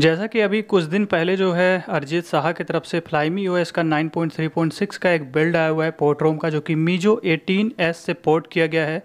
जैसा कि अभी कुछ दिन पहले जो है अरिजीत साहा की तरफ से फ्लाइमी ओएस का 9.3.6 का एक बिल्ड आया हुआ है पोर्ट रोम का, जो कि मीजो 18s से पोर्ट किया गया है।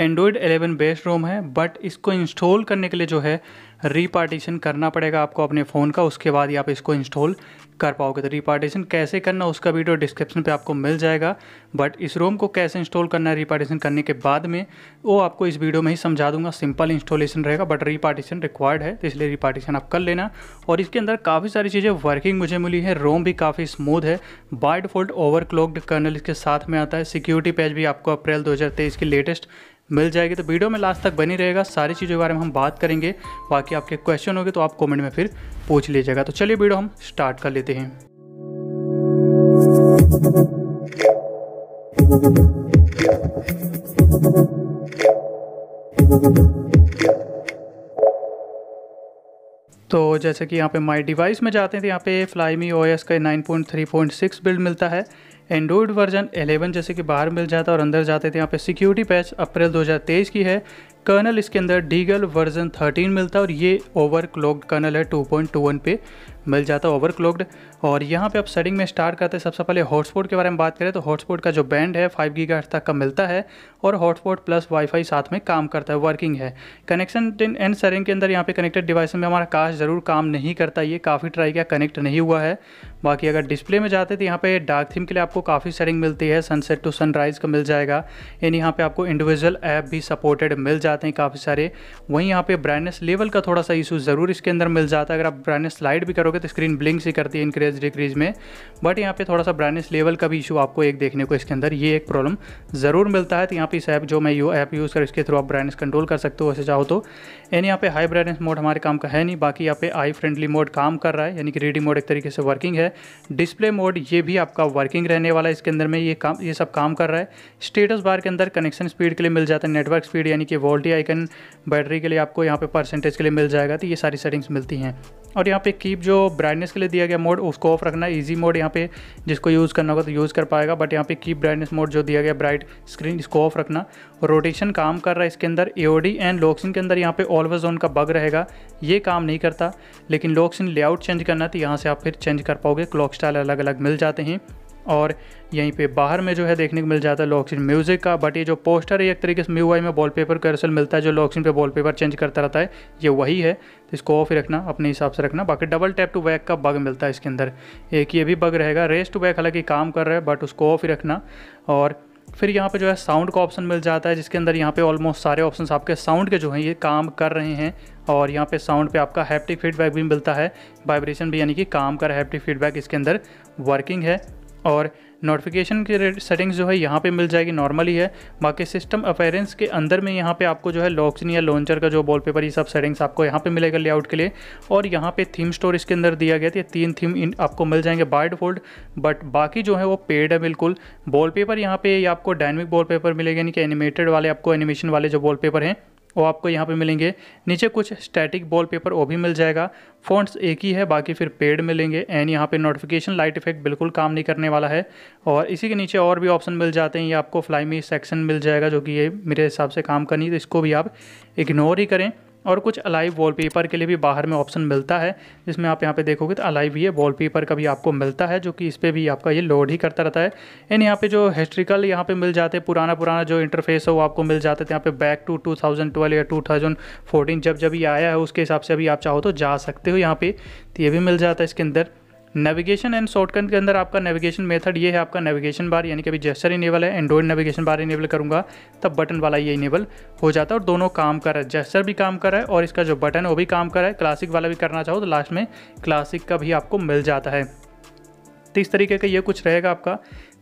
एंड्रॉयड 11 बेस्ड रोम है, बट इसको इंस्टॉल करने के लिए जो है रीपार्टीशन करना पड़ेगा आपको अपने फ़ोन का, उसके बाद ही आप इसको इंस्टॉल कर पाओगे। तो रीपार्टीशन कैसे करना उसका वीडियो डिस्क्रिप्शन पे आपको मिल जाएगा, बट इस रोम को कैसे इंस्टॉल करना है रीपार्टीशन करने के बाद में वो आपको इस वीडियो में ही समझा दूंगा। सिंपल इंस्टॉलेशन रहेगा, बट रीपार्टीशन रिक्वायर्ड है, तो इसलिए रीपार्टीशन आप कर लेना। और इसके अंदर काफ़ी सारी चीज़ें वर्किंग मुझे मिली है, रोम भी काफ़ी स्मूथ है, बाय डिफ़ॉल्ट ओवरक्लॉक्ड कर्नल इसके साथ में आता है, सिक्योरिटी पैच भी आपको अप्रैल 2023 की लेटेस्ट मिल जाएगी। तो वीडियो में लास्ट तक बनी रहेगा, सारी चीज़ों के बारे में हम बात करेंगे। बाकी आपके क्वेश्चन होंगे तो आप कमेंट में फिर पूछ लीजिएगा। तो चलिए वीडियो हम स्टार्ट कर लेते हैं। तो जैसे कि यहाँ पे माई डिवाइस में जाते हैं तो यहाँ पे फ्लाइमी ओएस का 9.3.6 बिल्ड मिलता है। एंड्रॉयड वर्जन 11 जैसे कि बाहर मिल जाता है, और अंदर जाते थे यहाँ पे सिक्योरिटी पैच अप्रैल 2023 की है। कर्नल इसके अंदर डीगल वर्जन 13 मिलता है, और ये ओवरक्लॉक्ड कर्नल है, 2.21 पे मिल जाता है ओवरक्लॉक्ड। और यहाँ पे आप सेटिंग में स्टार्ट करते हैं। सबसे पहले हॉटस्पॉट के बारे में बात करें तो हॉटस्पॉट का जो बैंड है 5 गीगाहर्ट्ज़ तक का मिलता है, और हॉटस्पॉट प्लस वाईफाई साथ में काम करता है, वर्किंग है। कनेक्शन एंड सेटिंग के अंदर यहाँ पे कनेक्टेड डिवाइस में हमारा काश ज़रूर काम नहीं करता, ये काफ़ी ट्राई किया, कनेक्ट नहीं हुआ है। बाकी अगर डिस्प्ले में जाते तो यहाँ पे डार्क थीम के लिए आपको काफ़ी सेटिंग मिलती है, सनसेट टू सनराइज़ का मिल जाएगा, यानी यहाँ पे आपको इंडिविजुअल ऐप भी सपोर्टेड मिल जाते हैं काफ़ी सारे। वहीं यहाँ पे ब्राइटनेस लेवल का थोड़ा सा इशू ज़रूर इसके अंदर मिल जाता है, अगर आप ब्राइटनेस स्लाइड भी करोगे तो स्क्रीन ब्लिंक सी करती है इंक्रीज डिक्रीज में, बट यहाँ पे थोड़ा सा ब्राइटनेस लेवल का भी इशू आपको एक देखने को इसके अंदर, ये एक प्रॉब्लम ज़रूर मिलता है। तो यहाँ पे इस ऐप जो मैं ऐप यूज़ कर इसके थ्रू आप ब्राइटनेस कंट्रोल कर सकते हो वैसे चाहो तो। यानी यहाँ पे हाई ब्राइटनेस मोड हमारे काम का है नहीं। बाकी यहाँ पे आई फ्रेंडली मोड काम कर रहा है, यानी कि रेडी मोड एक तरीके से वर्किंग है। डिस्प्ले मोड ये भी आपका वर्किंग रहने वाला है, इसके अंदर में ये सब काम कर रहा है। स्टेटस बार के अंदर कनेक्शन स्पीड के लिए मिल जाता है, नेटवर्क स्पीड यानी कि वोल्टी आइकन, बैटरी के लिए आपको यहाँ पे परसेंटेज के लिए मिल जाएगा। तो ये सारी सेटिंग्स मिलती हैं। और यहाँ पे कीप जो ब्राइटनेस के लिए दिया गया मोड उसको ऑफ रखना है। ईजी मोड यहाँ पे जिसको यूज़ करना होगा तो यूज़ कर पाएगा, बट यहाँ पे कीप ब्राइटनेस मोड जो दिया गया ब्राइट स्क्रीन इसको ऑफ रखना। रोटेशन काम कर रहा है इसके अंदर। एओडी एंड लॉक्सिन के अंदर यहाँ पे ऑलवेज ऑन का बग रहेगा, ये काम नहीं करता, लेकिन लॉक्सिन लेआउट चेंज करना तो यहाँ से आप फिर चेंज कर पाओगे। क्लॉक स्टाइल अलग अलग मिल जाते हैं, और यहीं पे बाहर में जो है देखने को मिल जाता है लॉक्सिन म्यूज़िक का। बट ये जो पोस्टर है एक तरीके से MIUI में वॉलपेपर कर्सल मिलता है, जो लॉक्सिन पे वॉलपेपर चेंज करता रहता है, ये वही है। तो इसको ऑफ ही रखना, अपने हिसाब से रखना। बाकी डबल टैप टू बैक का बग मिलता है इसके अंदर, एक ये भी बग रहेगा। रेस टू बैक हालांकि काम कर रहा है, बट उसको ऑफ ही रखना। और फिर यहाँ पे जो है साउंड का ऑप्शन मिल जाता है, जिसके अंदर यहाँ पे ऑलमोस्ट सारे ऑप्शंस आपके साउंड के जो हैं ये काम कर रहे हैं। और यहाँ पे साउंड पे आपका हैप्टिक फीडबैक भी मिलता है, वाइब्रेशन भी, यानी कि काम कर हैप्टिक फीडबैक इसके अंदर वर्किंग है। और नोटिफिकेशन की सेटिंग्स जो है यहाँ पे मिल जाएगी, नॉर्मली है। बाकी सिस्टम अपेयरेंस के अंदर में यहाँ पे आपको जो है लॉक्सिन या लॉन्चर का जो वॉलपेपर, ये सब सेटिंग्स आपको यहाँ पे मिलेगा लेआउट के लिए। और यहाँ पे थीम स्टोर इसके अंदर दिया गया था, 3 थीम आपको मिल जाएंगे बाय डिफ़ॉल्ट, बट बाकी जो है वो पेड है बिल्कुल। वॉलपेपर यहाँ पे ये आपको डायनेमिक वॉलपेपर मिलेगा, यानी कि एनिमेटेड वाले, आपको एनिमेशन वाले जो वॉलपेपर हैं वो आपको यहाँ पे मिलेंगे। नीचे कुछ स्टैटिक वॉलपेपर वो भी मिल जाएगा। फ़ॉन्ट्स एक ही है, बाकी फिर पेड मिलेंगे। एंड यहाँ पे नोटिफिकेशन लाइट इफेक्ट बिल्कुल काम नहीं करने वाला है। और इसी के नीचे और भी ऑप्शन मिल जाते हैं, ये आपको फ्लाइमी सेक्शन मिल जाएगा, जो कि ये मेरे हिसाब से काम करनी है, तो इसको भी आप इग्नोर ही करें। और कुछ अलाइव वॉलपेपर के लिए भी बाहर में ऑप्शन मिलता है, जिसमें आप यहाँ पे देखोगे तो अलाइव ये वॉलपेपर का भी आपको मिलता है, जो कि इस पर भी आपका ये लोड ही करता रहता है। एंड यहाँ पे जो हिस्ट्रिकल यहाँ पे मिल जाते हैं, पुराना जो इंटरफेस है वो आपको मिल जाता है। यहाँ पे बैक टू 2012 या 2014 जब ये आया है उसके हिसाब से अभी आप चाहो तो जा सकते हो यहाँ पे, तो ये भी मिल जाता है इसके अंदर। नेविगेशन एंड शॉर्टकट के अंदर आपका नेविगेशन मेथड ये है, आपका नेविगेशन बार यानी कि अभी जेस्चर इनेबल है। एंड्रॉइड नेविगेशन बार इनेबल करूँगा तब बटन वाला ये इनेबल हो जाता है, और दोनों काम कर रहा है, जेस्चर भी काम कर रहा है और इसका जो बटन है वो भी काम कर रहा है। क्लासिक वाला भी करना चाहो तो लास्ट में क्लासिक का भी आपको मिल जाता है। तो इस तरीके का ये कुछ रहेगा आपका,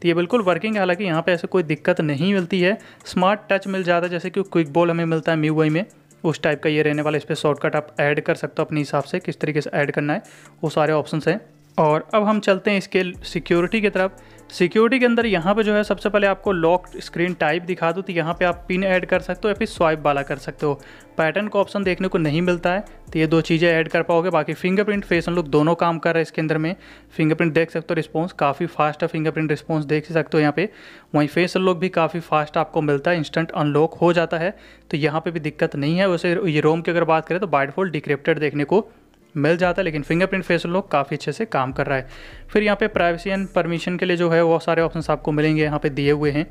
तो ये बिल्कुल वर्किंग है। हालांकि यहाँ पर ऐसे कोई दिक्कत नहीं मिलती है। स्मार्ट टच मिल जाता है, जैसे कि क्विक बॉल हमें मिलता है MIUI में, उस टाइप का ये रहने वाला। इस पर शॉर्टकट आप ऐड कर सकते हो अपने हिसाब से, किस तरीके से ऐड करना है वो सारे ऑप्शंस हैं। और अब हम चलते हैं इसके सिक्योरिटी की तरफ। सिक्योरिटी के अंदर यहाँ पे जो है सबसे पहले आपको लॉक स्क्रीन टाइप दिखा दूँ, तो यहाँ पे आप पिन ऐड कर सकते हो या फिर स्वाइप वाला कर सकते हो। पैटर्न का ऑप्शन देखने को नहीं मिलता है, तो ये दो चीज़ें ऐड कर पाओगे। बाकी फिंगरप्रिंट फेस अनलॉक दोनों काम कर रहा है इसके अंदर में। फिंगरप्रिंट देख सकते हो, रिस्पॉन्स काफ़ी फास्ट है, फिंगरप्रिंट रिस्पॉन्स देख सकते हो यहाँ पे। वहीं फेस अनलॉक भी काफ़ी फास्ट आपको मिलता है, इंस्टेंट अनलॉक हो जाता है, तो यहाँ पर भी दिक्कत नहीं है। वैसे ये रोम की अगर बात करें तो बाय डिफ़ॉल्ट डिक्रिप्टेड देखने को मिल जाता है, लेकिन फिंगरप्रिंट फेस लॉक काफ़ी अच्छे से काम कर रहा है। फिर यहाँ पे प्राइवेसी एंड परमिशन के लिए जो है वो सारे ऑप्शंस आपको मिलेंगे, यहाँ पे दिए हुए हैं,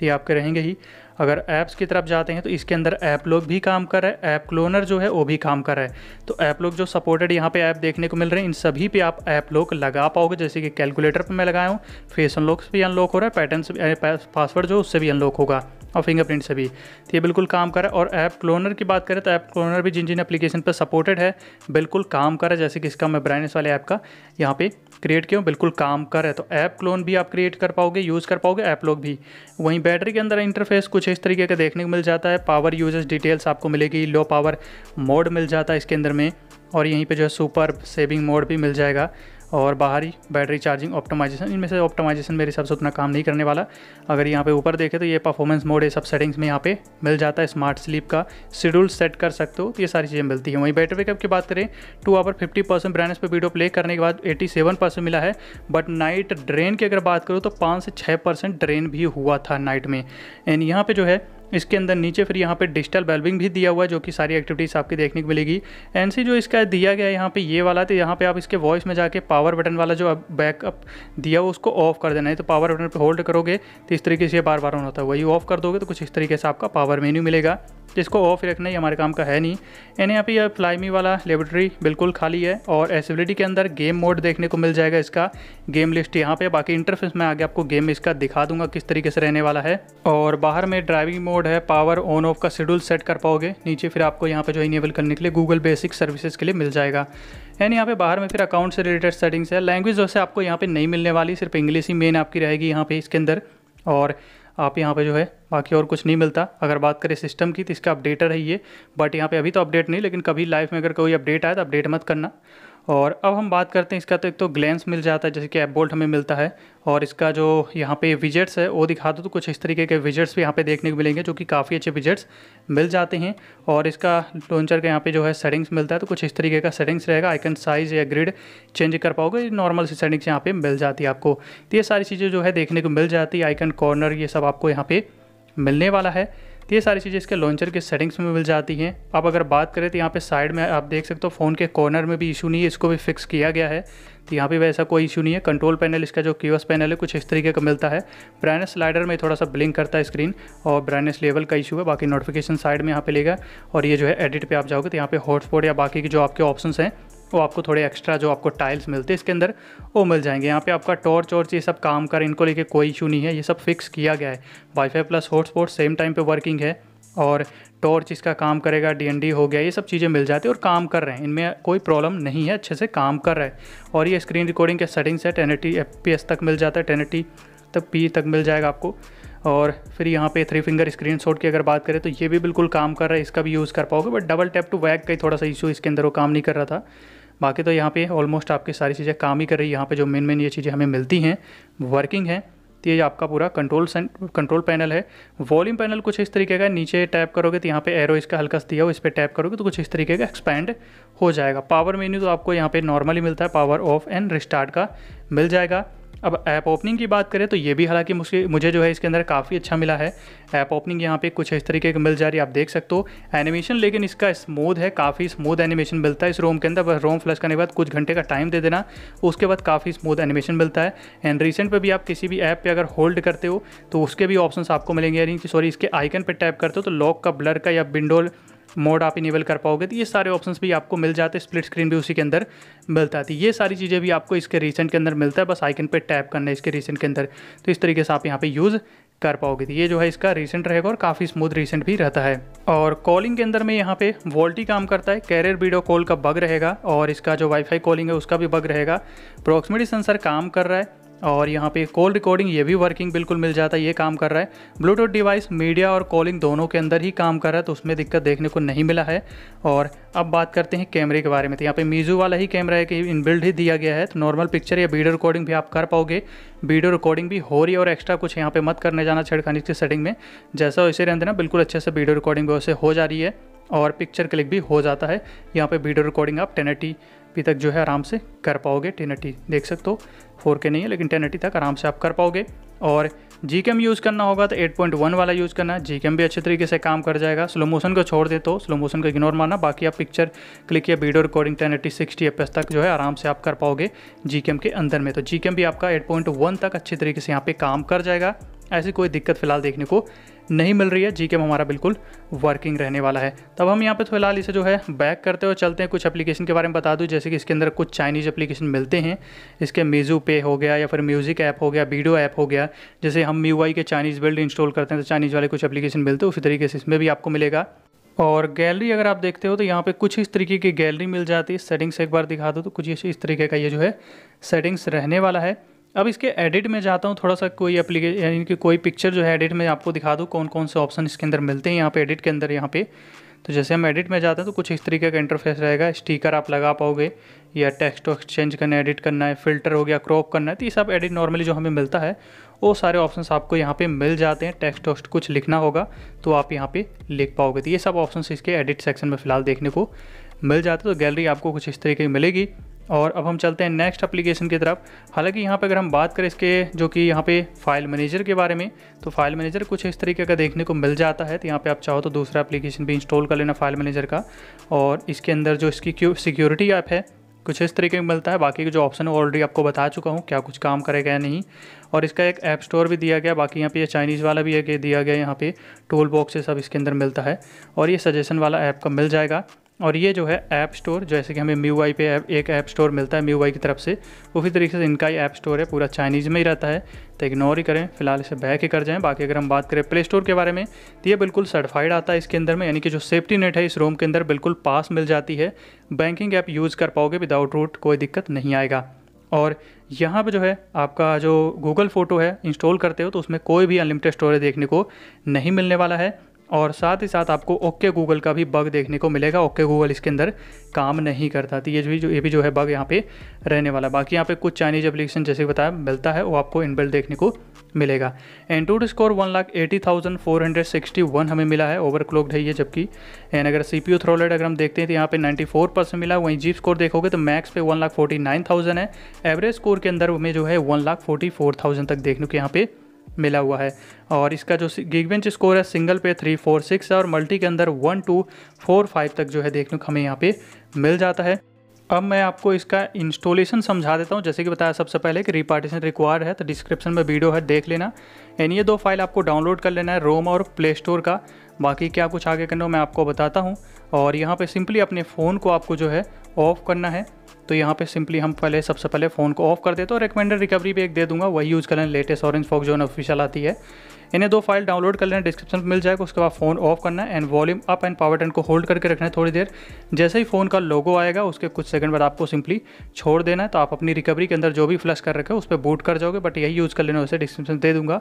तो ये आपके रहेंगे ही। अगर ऐप्स की तरफ जाते हैं तो इसके अंदर ऐप लॉक भी काम कर रहा है, ऐप क्लोनर जो है वो भी काम कर रहा है। तो ऐप लॉक जो सपोर्टेड यहाँ पे ऐप देखने को मिल रहे हैं, इन सभी पे आप ऐप लॉक लगा पाओगे, जैसे कि कैलकुलेटर पे मैं लगाया हूँ। फेस अनलॉक भी अनलॉक हो रहा है, पैटर्न से पासवर्ड जो उससे भी अनलॉक होगा और फिंगरप्रिंट से भी, तो ये बिल्कुल काम कर रहा है। और ऐप क्लोनर की बात करें तो ऐप क्लोनर भी जिन जिन एप्लीकेशन पर सपोर्टेड है बिल्कुल काम कर रहा है, जैसे कि इसका मैं ब्राइनेस वाले ऐप का यहाँ पे क्रिएट किया हूँ, बिल्कुल काम कर रहा है। तो ऐप क्लोन भी आप क्रिएट कर पाओगे, यूज़ कर पाओगे, ऐप लॉक भी। वहीं बैटरी के अंदर इंटरफेस कुछ इस तरीके का देखने को मिल जाता है, पावर यूजेस डिटेल्स आपको मिलेगी, लो पावर मोड मिल जाता है इसके अंदर में, और यहीं पे जो है सुपर सेविंग मोड भी मिल जाएगा, और बाहरी बैटरी चार्जिंग ऑप्टिमाइजेशन। इनमें से ऑप्टिमाइजेशन मेरे हिसाब से उतना काम नहीं करने वाला। अगर यहाँ पे ऊपर देखें तो ये परफॉर्मेंस मोड, ये सब सेटिंग्स में यहाँ पे मिल जाता है। स्मार्ट स्लीप का शेड्यूल सेट कर सकते हो, तो ये सारी चीज़ें मिलती हैं। वहीं बैटरी बैकअप की बात करें 2 आवर 50% ब्राइटनेस पर वीडियो प्ले करने के बाद 87% मिला है, बट नाइट ड्रेन की अगर बात करूँ तो 5 से 6% ड्रेन भी हुआ था नाइट में। एंड यहाँ पर जो है इसके अंदर नीचे फिर यहाँ पे डिजिटल वेलबिंग भी दिया हुआ है, जो कि सारी एक्टिविटीज़ आपकी देखने को मिलेगी। एनसी जो इसका दिया गया है यहाँ पे ये वाला, तो यहाँ पे आप इसके वॉइस में जाके पावर बटन वाला जो बैकअप दिया हुआ उसको ऑफ कर देना है। तो पावर बटन पे होल्ड करोगे तो इस तरीके से बार बार ऑन होता है, वही ऑफ कर दोगे तो कुछ इस तरीके से आपका पावर मेन्यू मिलेगा। इसको ऑफ रखना ही हमारे काम का है नहीं। यानी यहाँ पे यह फ्लाइमी वाला लेबोरेटरी बिल्कुल खाली है। और एसेसिबिलिटी के अंदर गेम मोड देखने को मिल जाएगा, इसका गेम लिस्ट यहाँ पे, बाकी इंटरफेस में आगे आपको गेम इसका दिखा दूंगा किस तरीके से रहने वाला है। और बाहर में ड्राइविंग मोड है, पावर ऑन ऑफ का शेड्यूल सेट कर पाओगे। नीचे फिर आपको यहाँ पे जो इनेबल करने के लिए गूगल बेसिक सर्विसेज के लिए मिल जाएगा। एंड यहाँ पे बाहर में फिर अकाउंट से रिलेटेड सेटिंग्स है। लैंग्वेज जो है आपको यहाँ पे नहीं मिलने वाली, सिर्फ इंग्लिश ही मेन आपकी रहेगी यहाँ पे इसके अंदर, और आप यहाँ पे जो है बाकी और कुछ नहीं मिलता। अगर बात करें सिस्टम की तो इसका अपडेटर है ये, बट यहाँ पे अभी तो अपडेट नहीं, लेकिन कभी लाइफ में अगर कोई अपडेट आए तो अपडेट मत करना। और अब हम बात करते हैं इसका, तो एक तो ग्लैंस मिल जाता है, जैसे कि ऐप बोल्ट हमें मिलता है, और इसका जो यहाँ पे विजेट्स है वो दिखा दो तो कुछ इस तरीके के विजेट्स भी यहाँ पे देखने को मिलेंगे, जो कि काफ़ी अच्छे विजेट्स मिल जाते हैं। और इसका लॉन्चर का यहाँ पे जो है सेटिंग्स मिलता है, तो कुछ इस तरीके का सेटिंग्स रहेगा, आइकन साइज़ या ग्रिड चेंज कर पाओगे, नॉर्मल सी सेटिंग्स यहाँ पर मिल जाती है आपको। तो ये सारी चीज़ें जो है देखने को मिल जाती है, आइकन कॉर्नर ये सब आपको यहाँ पर मिलने वाला है। ये सारी चीज़ें इसके लॉन्चर के सेटिंग्स में मिल जाती हैं। अब अगर बात करें तो यहाँ पे साइड में आप देख सकते हो फ़ोन के कॉर्नर में भी इशू नहीं है, इसको भी फिक्स किया गया है, तो यहाँ पे वैसा कोई इशू नहीं है। कंट्रोल पैनल इसका जो क्यूएस पैनल है कुछ इस तरीके का मिलता है। ब्राइटनेस स्लाइडर में थोड़ा सा ब्लिंक करता है स्क्रीन, और ब्राइटनेस लेवल का इशू है, बाकी नोटिफिकेशन साइड में यहाँ पे लेगा। और ये जो है एडिट पर आप जाओगे तो यहाँ पे हॉटस्पॉट या बाकी के जो आपके ऑप्शंस हैं वो आपको थोड़े एक्स्ट्रा जो आपको टाइल्स मिलते हैं इसके अंदर वो मिल जाएंगे। यहाँ पे आपका टॉर्च और ये सब काम कर, इनको लेके कोई इशू नहीं है, ये सब फिक्स किया गया है। Wifi plus hotspot same time पे वर्किंग है, और टॉर्च इसका काम करेगा, डीएनडी हो गया, ये सब चीज़ें मिल जाती है और काम कर रहे हैं, इनमें कोई प्रॉब्लम नहीं है, अच्छे से काम कर रहा है। और ये स्क्रीन रिकॉर्डिंग के सेटिंग्स है, 1080fps तक मिल जाता है, 1080p तक मिल जाएगा आपको। और फिर यहाँ पे 3 फिंगर स्क्रीनशॉट की अगर बात करें तो ये भी बिल्कुल काम कर रहा है, इसका भी यूज़ कर पाओगे, but double tap to back का ही थोड़ा सा इशू इसके अंदर वो काम नहीं कर रहा था। बाकी तो यहाँ पे ऑलमोस्ट आपकी सारी चीज़ें काम ही कर रही है। यहाँ पे जो मेन ये चीज़ें हमें मिलती हैं वर्किंग है। तो ये आपका पूरा कंट्रोल पैनल है। वॉल्यूम पैनल कुछ इस तरीके का, नीचे टैप करोगे तो यहाँ पे एरो इसका हल्का सा दिया हो, इस पर टैप करोगे तो कुछ इस तरीके का एक्सपैंड हो जाएगा। पावर मेन्यू तो आपको यहाँ पे नॉर्मली मिलता है, पावर ऑफ एंड रिस्टार्ट का मिल जाएगा। अब ऐप ओपनिंग की बात करें तो ये भी हालांकि मुझे जो है इसके अंदर काफ़ी अच्छा मिला है। ऐप ओपनिंग यहाँ पे कुछ इस तरीके की मिल जा रही है, आप देख सकते हो। एनिमेशन लेकिन इसका स्मूथ है, काफ़ी स्मूथ एनिमेशन मिलता है इस रोम के अंदर। बस रोम फ्लश करने के बाद कुछ घंटे का टाइम दे देना, उसके बाद काफ़ी स्मूथ एनिमेशन मिलता है। एंड रिसेंट पर भी आप किसी भी ऐप पर अगर होल्ड करते हो तो उसके भी ऑप्शंस आपको मिलेंगे, यानी कि सॉरी इसके आइकन पर टैप करते हो तो लॉक का, ब्लर का या विंडो मोड आप इनेबल कर पाओगे, तो ये सारे ऑप्शंस भी आपको मिल जाते हैं। स्प्लिट स्क्रीन भी उसी के अंदर मिलता है, तो ये सारी चीज़ें भी आपको इसके रिसेंट के अंदर मिलता है, बस आइकन पे टैप करना है इसके रिसेंट के अंदर। तो इस तरीके से आप यहाँ पे यूज़ कर पाओगे। तो ये जो है इसका रिसेंट रहेगा और काफ़ी स्मूथ रिसेंट भी रहता है। और कॉलिंग के अंदर में यहाँ पे वोल्टी काम करता है, कैरियर वीडियो कॉल का बग रहेगा, और इसका जो वाईफाई कॉलिंग है उसका भी बग रहेगा। प्रॉक्सिमिटी सेंसर काम कर रहा है, और यहाँ पे कॉल रिकॉर्डिंग ये भी वर्किंग बिल्कुल मिल जाता है, ये काम कर रहा है। ब्लूटूथ डिवाइस मीडिया और कॉलिंग दोनों के अंदर ही काम कर रहा है, तो उसमें दिक्कत देखने को नहीं मिला है। और अब बात करते हैं कैमरे के बारे में, तो यहाँ पे मीजू वाला ही कैमरा है कि इनबिल्ड ही दिया गया है, तो नॉर्मल पिक्चर या वीडियो रिकॉर्डिंग भी आप कर पाओगे। वीडियो रिकॉर्डिंग भी हो रही है, और एक्स्ट्रा कुछ यहाँ पर मत करने जाना छेड़खानी की सेटिंग में, जैसा वैसे रहने देना, बिल्कुल अच्छे से वीडियो रिकॉर्डिंग भी वैसे हो जा रही है, और पिक्चर क्लिक भी हो जाता है। यहाँ पे वीडियो रिकॉर्डिंग आप 1080p तक जो है आराम से कर पाओगे, 1080 देख सकते हो, 4K नहीं है लेकिन 1080 तक आराम से आप कर पाओगे। और GCAM यूज़ करना होगा तो 8.1 वाला यूज़ करना है। GCAM भी अच्छे तरीके से काम कर जाएगा। स्लो मोशन को छोड़ दे तो स्लो मोशन को इग्नोर माना, बाकी आप पिक्चर क्लिक या वीडियो रिकॉर्डिंग 1080 60 fps तक जो है आराम से आप कर पाओगे GCAM के अंदर में। तो GCAM भी आपका 8.1 तक अच्छे तरीके से यहाँ पे काम कर जाएगा, ऐसी कोई दिक्कत फिलहाल देखने को नहीं मिल रही है। GCAM हमारा बिल्कुल वर्किंग रहने वाला है। तब हम यहाँ पे फिलहाल इसे जो है बैक करते हुए चलते हैं। कुछ एप्लीकेशन के बारे में बता दूँ, जैसे कि इसके अंदर कुछ चाइनीज़ एप्लीकेशन मिलते हैं। इसके Meizu पे हो गया, या फिर म्यूज़िक ऐप हो गया, वीडियो ऐप हो गया। जैसे हम MIUI के चाइनीज़ बिल्ड इंस्टॉल करते हैं तो चाइनीज़ वाले कुछ एप्लीकेशन मिलते हैं, उसी तरीके से इसमें भी आपको मिलेगा। और गैलरी अगर आप देखते हो तो यहाँ पे कुछ इस तरीके की गैलरी मिल जाती है। सेटिंग्स एक बार दिखा दो तो कुछ इस तरीके का ये जो है सेटिंग्स रहने वाला है। अब इसके एडिट में जाता हूँ थोड़ा सा, कोई एप्लीकेशन यानी कि कोई पिक्चर जो है एडिट में आपको दिखा दूँ कौन कौन से ऑप्शन इसके अंदर मिलते हैं यहाँ पे एडिट के अंदर। यहाँ पे तो जैसे हम एडिट में जाते हैं तो कुछ इस तरीके का इंटरफेस रहेगा। स्टिकर आप लगा पाओगे, या टेक्स्ट वक्स्ट चेंज करना है, एडिट करना है, फ़िल्टर हो गया, क्रॉप करना है, तो ये सब एडिट नॉर्मली जो हमें मिलता है वो सारे ऑप्शंस आपको यहाँ पे मिल जाते हैं। टेक्स्ट वक्स्ट कुछ लिखना होगा तो आप यहाँ पे लिख पाओगे। तो ये सब ऑप्शंस इसके एडिट सेक्शन में फ़िलहाल देखने को मिल जाते हैं। तो गैलरी आपको कुछ इस तरीके की मिलेगी। और अब हम चलते हैं नेक्स्ट एप्लीकेशन की तरफ। हालांकि यहाँ पे अगर हम बात करें इसके जो कि यहाँ पे फाइल मैनेजर के बारे में, तो फाइल मैनेजर कुछ इस तरीके का देखने को मिल जाता है। तो यहाँ पे आप चाहो तो दूसरा एप्लीकेशन भी इंस्टॉल कर लेना फाइल मैनेजर का। और इसके अंदर जो इसकी सिक्योरिटी ऐप है कुछ इस तरीके में मिलता है। बाकी के जो ऑप्शन है ऑलरेडी आपको बता चुका हूँ क्या कुछ काम करेगा या नहीं। और इसका एक ऐप स्टोर भी दिया गया। बाकी यहाँ पे ये चाइनीज़ वाला भी है दिया गया, यहाँ पे टूल बॉक्स सब इसके अंदर मिलता है। और ये सजेशन वाला ऐप का मिल जाएगा। और ये जो है ऐप स्टोर, जैसे कि हमें MIUI पे एक ऐप स्टोर मिलता है MIUI की तरफ से, उसी तरीके से इनका ही ऐप स्टोर है, पूरा चाइनीज़ में ही रहता है। तो इग्नोर ही करें, फिलहाल इसे बैक ही कर जाएं। बाकी अगर हम बात करें प्ले स्टोर के बारे में तो ये बिल्कुल सर्टिफाइड आता है इसके अंदर में, यानी कि जो सेफ्टी नेट है इस रोम के अंदर बिल्कुल पास मिल जाती है। बैंकिंग ऐप यूज़ कर पाओगे विदाउट रूट, कोई दिक्कत नहीं आएगा। और यहाँ पे जो है आपका जो गूगल फ़ोटो है इंस्टॉल करते हो तो उसमें कोई भी अनलिमिटेड स्टोरेज देखने को नहीं मिलने वाला है। और साथ ही साथ आपको ओके गूगल का भी बग देखने को मिलेगा। ओके गूगल इसके अंदर काम नहीं करता, तो ये भी जो है बग यहाँ पे रहने वाला। बाकी यहाँ पे कुछ चाइनीज़ एप्लीकेशन जैसे बताया मिलता है वो आपको इनबिल्ट देखने को मिलेगा। एंड्रॉइड स्कोर 1,80,461 हमें मिला है, ओवरक्लॉक्ड है ये। जबकि एंड अगर CPU थ्रो रेट अगर हम देखते हैं तो यहाँ पे 94% मिला। वहीं जीप स्कोर देखोगे तो मैक्स पे 1,49,000 है। एवरेज स्कोर के अंदर हमें जो है 1,44,000 तक देखने को यहाँ पे मिला हुआ है। और इसका जो गीगबेंच स्कोर है सिंगल पे 346 है और मल्टी के अंदर 1245 तक जो है देखने को हमें यहाँ पे मिल जाता है। अब मैं आपको इसका इंस्टॉलेशन समझा देता हूँ। जैसे कि बताया सबसे पहले कि रीपार्टीशन रिक्वायर्ड है, तो डिस्क्रिप्शन में वीडियो है देख लेना। एंड ये दो फाइल आपको डाउनलोड कर लेना है रोम और प्ले स्टोर का। बाकी क्या कुछ आगे करना हो मैं आपको बताता हूँ। और यहाँ पर सिंपली अपने फ़ोन को आपको जो है ऑफ़ करना है। तो यहाँ पे सिंपली हम सबसे पहले फ़ोन को ऑफ कर देते हैं। और रिकमेंडेड रिकवरी भी एक दे दूंगा, वही यूज़ कर लें। लेटेस्ट ऑरेंज फॉक्स जो ऑफिशियल आती है, इन्हें दो फाइल डाउनलोड कर लेना, डिस्क्रिप्शन में मिल जाएगा। उसके बाद फ़ोन ऑफ करना है and volume up and power button को होल्ड करके रखना है थोड़ी देर। जैसे ही फ़ोन का लोगो आएगा उसके कुछ सेकंड बाद आपको सिंपली छोड़ देना है। तो आप अपनी रिकवरी के अंदर जो भी फ्लश कर रखे हो उस पर बूट कर जाओगे, बट यही यूज़ कर लेना, उसे डिस्क्रिप्शन दे दूँगा।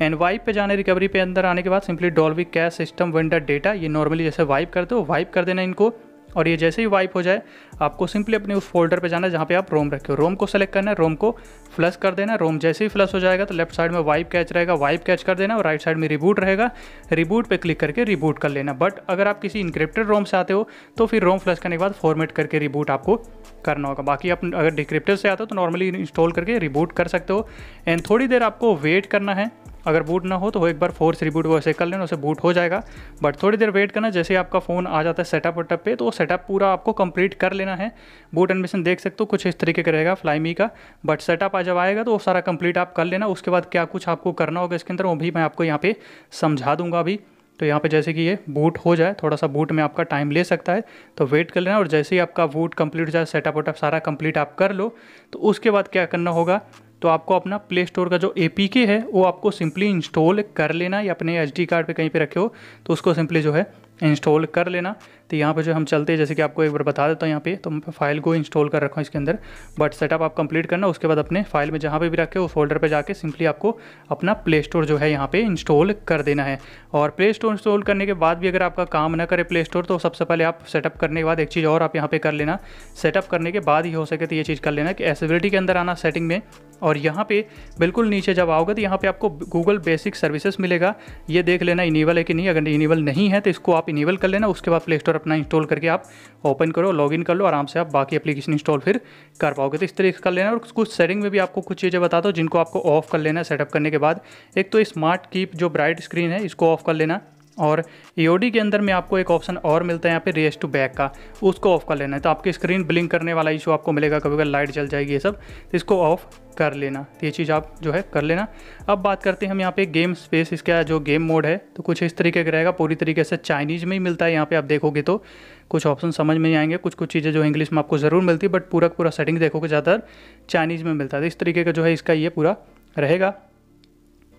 एंड वाइप पे जाने, रिकवरी पे अंदर आने के बाद simply Dolby cache system vendor data, ये नॉर्मली जैसे वाइप करते हो वाइप कर देना इनको। और ये जैसे ही वाइप हो जाए आपको सिंपली अपने उस फोल्डर पे जाना है जहाँ पे आप रोम रखे हो। रोम को सेलेक्ट करना है, रोम को फ्लश कर देना। रोम जैसे ही फ्लश हो जाएगा तो लेफ्ट साइड में वाइप कैच रहेगा, वाइप कैच कर देना। और राइट साइड में रिबूट रहेगा, रिबूट पे क्लिक करके रिबूट कर लेना। बट अगर आप किसी इनक्रिप्टेड रोम से आते हो तो फिर रोम फ्लश करने के बाद फॉर्मेट करके रिबूट आपको करना होगा। बाकी आप अगर डिक्रिप्टेड से आते हो तो नॉर्मली इंस्टॉल करके रिबूट कर सकते हो। एंड थोड़ी देर आपको वेट करना है, अगर बूट ना हो तो एक बार फोर्स रिबूट वैसे कर लेना, उसे बूट हो जाएगा। बट थोड़ी देर वेट करना, जैसे आपका फ़ोन आ जाता है सेटअप वटअप पे तो वो सेटअप पूरा आपको कंप्लीट कर लेना है। बूट एडमिशन देख सकते हो कुछ इस तरीके का रहेगा फ्लाइमी का, बट सेटअप जब आएगा तो वो सारा कंप्लीट आप कर लेना। उसके बाद क्या कुछ आपको करना होगा इसके अंदर वो भी मैं आपको यहाँ पर समझा दूँगा अभी। तो यहाँ पे जैसे कि ये बूट हो जाए, थोड़ा सा बूट में आपका टाइम ले सकता है तो वेट कर लेना। और जैसे ही आपका बूट कंप्लीट हो जाए, सेटअप वटअप सारा कंप्लीट आप कर लो, तो उसके बाद क्या करना होगा तो आपको अपना प्ले स्टोर का जो APK है वो आपको सिंपली इंस्टॉल कर लेना, या अपने SD कार्ड पे कहीं पे रखे हो तो उसको सिंपली जो है इंस्टॉल कर लेना। तो यहाँ पे जो हम चलते हैं, जैसे कि आपको एक बार बता देता हूँ यहाँ पे, तो मैं फाइल को इंस्टॉल कर रखा हूँ इसके अंदर। बट सेटअप आप कंप्लीट करना, उसके बाद अपने फाइल में जहाँ पे भी रखे हो फोल्डर पे जाके सिंपली आपको अपना प्ले स्टोर जो है यहाँ पे इंस्टॉल कर देना है। और प्ले स्टोर इंस्टॉल करने के बाद भी अगर आपका काम ना करे प्ले स्टोर तो सबसे पहले आप सेटअप करने के बाद एक चीज़ और आप यहाँ पे कर लेना, सेटअप करने के बाद ही हो सके तो ये चीज़ कर लेना कि एसेबिलिटी के अंदर आना सेटिंग में, और यहाँ पे बिल्कुल नीचे जब आओगे तो यहाँ पे आपको गूगल बेसिक सर्विसेज मिलेगा। ये देख लेना इनेबल है कि नहीं, अगर इनेबल नहीं है तो इसको आप इनेबल कर लेना। उसके बाद प्ले स्टोर अपना इंस्टॉल करके आप ओपन करो, लॉगिन कर लो, आराम से आप बाकी एप्लीकेशन इंस्टॉल फिर कर पाओगे। तो इस तरीके से कर लेना। और कुछ सेटिंग में भी आपको कुछ चीज़ें बता दो जिनको आपको ऑफ कर लेना है सेटअप करने के बाद। एक तो स्मार्ट कीप जो ब्राइट स्क्रीन है इसको ऑफ कर लेना, और EOD के अंदर में आपको एक ऑप्शन और मिलता है यहाँ पे रेस टू बैक का, उसको ऑफ कर लेना है। तो आपकी स्क्रीन ब्लिंक करने वाला इशू आपको मिलेगा, कभी कभी लाइट जल जाएगी, ये सब, तो इसको ऑफ कर लेना। ये चीज़ आप जो है कर लेना। अब बात करते हैं हम यहाँ पे गेम स्पेस, इसका जो गेम मोड है तो कुछ इस तरीके का रहेगा, पूरी तरीके से चाइनीज़ में ही मिलता है। यहाँ पे आप देखोगे तो कुछ ऑप्शन समझ में ही आएंगे, कुछ कुछ चीज़ें जो इंग्लिश में आपको ज़रूर मिलती है, बट पूरा सेटिंग देखोगे ज़्यादातर चाइनीज़ में मिलता है। तो इस तरीके का जो है इसका ये पूरा रहेगा।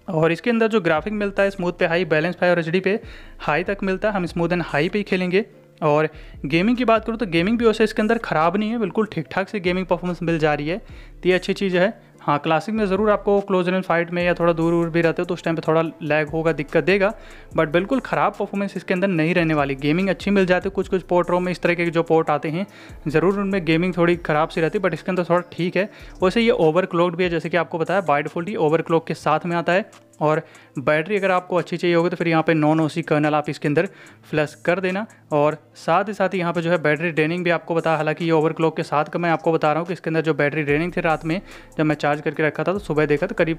और इसके अंदर जो ग्राफिक मिलता है स्मूथ पे हाई, बैलेंस पे और एचडी पे हाई तक मिलता है, हम स्मूथ एंड हाई पे ही खेलेंगे। और गेमिंग की बात करूँ तो गेमिंग भी वैसे इसके अंदर ख़राब नहीं है, बिल्कुल ठीक ठाक से गेमिंग परफॉर्मेंस मिल जा रही है, तो ये अच्छी चीज़ है। हाँ, क्लासिक में ज़रूर आपको क्लोज रेंज फाइट में या थोड़ा दूर भी रहते हो तो उस टाइम पे थोड़ा लैग होगा, दिक्कत देगा, बट बिल्कुल ख़राब परफॉर्मेंस इसके अंदर नहीं रहने वाली। गेमिंग अच्छी मिल जाती है, कुछ कुछ पोर्ट रोम में इस तरह के जो पोर्ट आते हैं ज़रूर उनमें गेमिंग थोड़ी ख़राब सी रहती है, बट इसके अंदर थोड़ा ठीक है। वैसे ये ओवरक्लॉक्ड भी है, जैसे कि आपको बताया बाय डिफ़ॉल्ट ही ओवरक्लॉक के साथ में आता है। और बैटरी अगर आपको अच्छी चाहिए होगी तो फिर यहाँ पे non-OC कर्नल आप इसके अंदर फ्लश कर देना। और साथ ही यहाँ पे जो है बैटरी ड्रेनिंग भी आपको बताया, हालांकि ये ओवरक्लॉक के साथ का मैं आपको बता रहा हूँ कि इसके अंदर जो बैटरी ड्रेनिंग थी रात में जब मैं चार्ज करके रखा था तो सुबह देखा तो करीब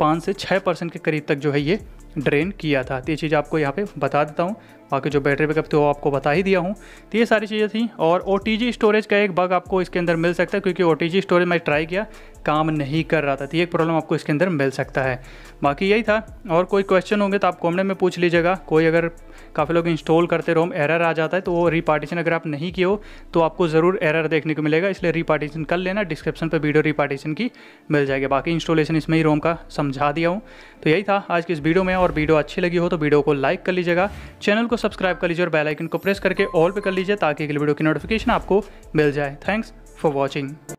5 से 6% के करीब तक जो है ये ड्रेन किया था। तो ये चीज़ आपको यहाँ पे बता देता हूँ, बाकी जो बैटरी बैकअप तो आपको बता ही दिया हूँ। तो ये सारी चीज़ें थी। और OTG स्टोरेज का एक बग आपको इसके अंदर मिल सकता है, क्योंकि OTG स्टोरेज मैं ट्राई किया, काम नहीं कर रहा था, तो ये एक प्रॉब्लम आपको इसके अंदर मिल सकता है। बाकी यही था। और कोई क्वेश्चन होंगे तो आप कमेंट में पूछ लीजिएगा। कोई अगर काफ़ी लोग इंस्टॉल करते रोम एरर आ जाता है, तो वो रिपार्टीशन अगर आप नहीं किए हो तो आपको ज़रूर एरर देखने को मिलेगा, इसलिए रिपार्टीशन कर लेना। डिस्क्रिप्शन पर वीडियो रिपार्टीशन की मिल जाएगी, बाकी इंस्टॉलेशन इसमें ही रोम का समझा दिया हूँ। तो यही था आज की इस वीडियो में। और वीडियो अच्छी लगी हो तो वीडियो को लाइक कर लीजिएगा, चैनल को सब्सक्राइब कर लीजिए और बेल आइकन को प्रेस करके ऑल पे कर लीजिए ताकि अगली वीडियो की नोटिफिकेशन आपको मिल जाए। Thanks for watching.